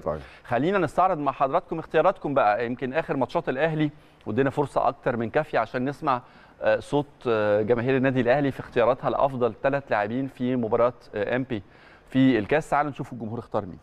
طيب. خلينا نستعرض مع حضراتكم اختياراتكم بقى. يمكن اخر ماتشات الاهلي ودينا فرصه اكتر من كافيه عشان نسمع صوت جماهير النادي الاهلي في اختياراتها لافضل 3 لاعبين في مباراه امبي في الكاس. تعالوا نشوف الجمهور اختار مين.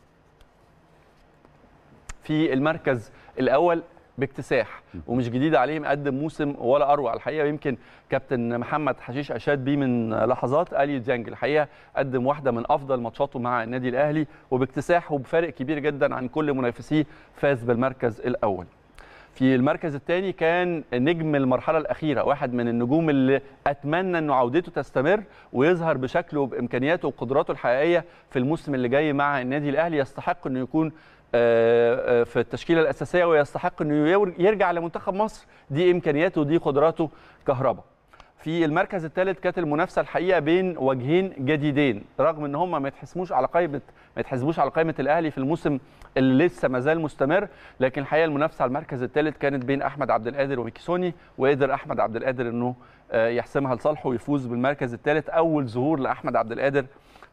في المركز الاول باكتساح، ومش جديد عليه، مقدم موسم ولا اروع الحقيقه، ويمكن كابتن محمد حشيش اشاد بيه من لحظات. أليو زينج الحقيقه قدم واحده من افضل ماتشاته مع النادي الاهلي وباكتساح وبفارق كبير جدا عن كل منافسيه، فاز بالمركز الاول. في المركز الثاني كان نجم المرحله الاخيره، واحد من النجوم اللي اتمنى انه عودته تستمر ويظهر بشكله بامكانياته وقدراته الحقيقيه في الموسم اللي جاي مع النادي الاهلي. يستحق انه يكون في التشكيله الاساسيه ويستحق انه يرجع لمنتخب مصر، دي امكانياته ودي قدراته، كهربا. في المركز الثالث كانت المنافسه الحقيقه بين وجهين جديدين، رغم ان هم ما يتحسبوش على قائمه الاهلي في الموسم اللي لسه ما زال مستمر، لكن الحقيقه المنافسه على المركز الثالث كانت بين احمد عبد القادر وميكيسوني، وقدر احمد عبد القادر انه يحسمها لصالحه ويفوز بالمركز الثالث. اول ظهور لاحمد عبد القادر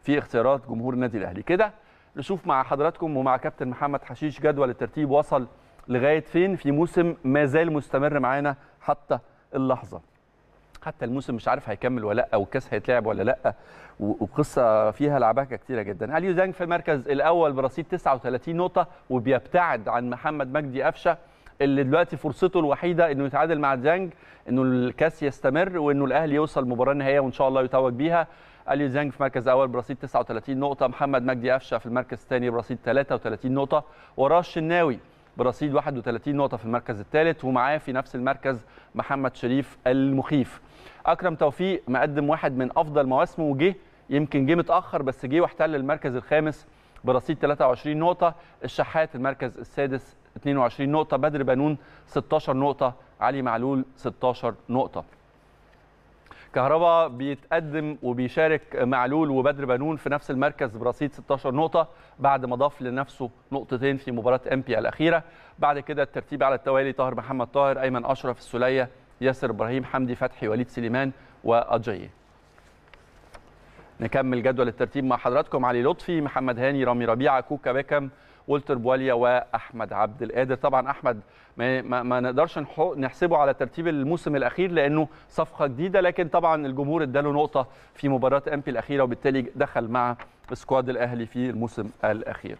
في اختيارات جمهور النادي الاهلي. كده نشوف مع حضراتكم ومع كابتن محمد حشيش جدول الترتيب وصل لغايه فين في موسم ما زال مستمر معانا حتى اللحظه. حتى الموسم مش عارف هيكمل ولا لا، والكاس هيتلعب ولا لا، وقصه فيها لعبكه كتيره جدا. أليو زينج في المركز الاول برصيد 39 نقطه وبيبتعد عن محمد مجدي أفشا، اللي دلوقتي فرصته الوحيده انه يتعادل مع زينج، انه الكاس يستمر وانه الاهلي يوصل مباراه نهائيه وان شاء الله يتوج بيها. أليو زينج في المركز الأول برصيد 39 نقطة، محمد مجدي أفشا في المركز الثاني برصيد 33 نقطة، وراه الشناوي برصيد 31 نقطة في المركز الثالث، ومعاه في نفس المركز محمد شريف المخيف. أكرم توفيق مقدم واحد من أفضل مواسمه، وجه يمكن جه متأخر بس جه واحتل المركز الخامس برصيد 23 نقطة، الشحات المركز السادس 22 نقطة، بدر بانون 16 نقطة، علي معلول 16 نقطة. كهربا بيتقدم وبيشارك معلول وبدر بانون في نفس المركز برصيد 16 نقطة بعد ما ضاف لنفسه نقطتين في مباراة امبي الأخيرة. بعد كده الترتيب على التوالي طاهر محمد طاهر، أيمن أشرف، السليه، ياسر إبراهيم، حمدي فتحي، وليد سليمان، وأجيه. نكمل جدول الترتيب مع حضراتكم. علي لطفي، محمد هاني، رامي ربيعة، كوكا، بيكم، والتر بواليا، واحمد عبد القادر. طبعا احمد ما نقدرش نحسبه على ترتيب الموسم الاخير لانه صفقه جديده، لكن طبعا الجمهور اداله نقطه في مباراه امبي الاخيره وبالتالي دخل مع سكواد الاهلي في الموسم الاخير.